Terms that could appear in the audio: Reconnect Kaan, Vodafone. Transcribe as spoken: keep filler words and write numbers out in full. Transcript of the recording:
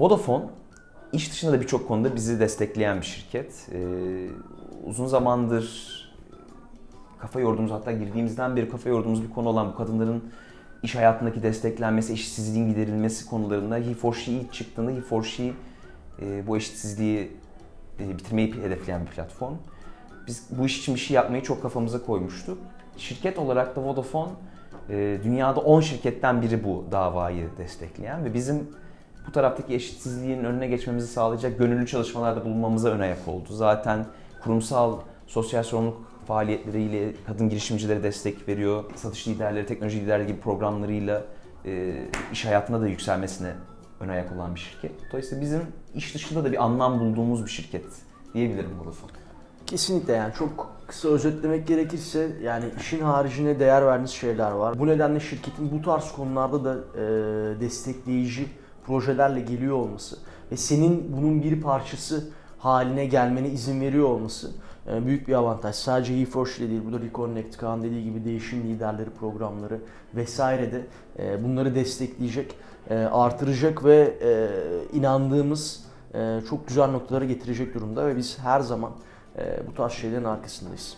Vodafone iş dışında da birçok konuda bizi destekleyen bir şirket. Ee, uzun zamandır kafa yorduğumuz, hatta girdiğimizden beri kafa yorduğumuz bir konu olan bu kadınların iş hayatındaki desteklenmesi, eşitsizliğin giderilmesi konularında He for She çıktığında He for She e, bu eşitsizliği e, bitirmeyi hedefleyen bir platform. Biz bu iş için bir şey yapmayı çok kafamıza koymuştuk. Şirket olarak da Vodafone e, dünyada on şirketten biri bu davayı destekleyen ve bizim bu taraftaki eşitsizliğin önüne geçmemizi sağlayacak gönüllü çalışmalarda bulunmamıza ön ayak oldu. Zaten kurumsal sosyal sorumluluk faaliyetleriyle kadın girişimcilere destek veriyor. Satış liderleri, teknoloji liderleri gibi programlarıyla e, iş hayatına da yükselmesine ön ayak olan bir şirket. Dolayısıyla bizim iş dışında da bir anlam bulduğumuz bir şirket diyebilirim Vodafone. Kesinlikle, yani çok kısa özetlemek gerekirse yani işin haricine değer verdiğiniz şeyler var. Bu nedenle şirketin bu tarz konularda da e, destekleyici projelerle geliyor olması ve senin bunun bir parçası haline gelmene izin veriyor olması büyük bir avantaj. Sadece He for She değil, bu da Reconnect Kaan dediği gibi değişim liderleri programları vesaire de bunları destekleyecek, artıracak ve inandığımız çok güzel noktalara getirecek durumda ve biz her zaman bu tarz şeylerin arkasındayız.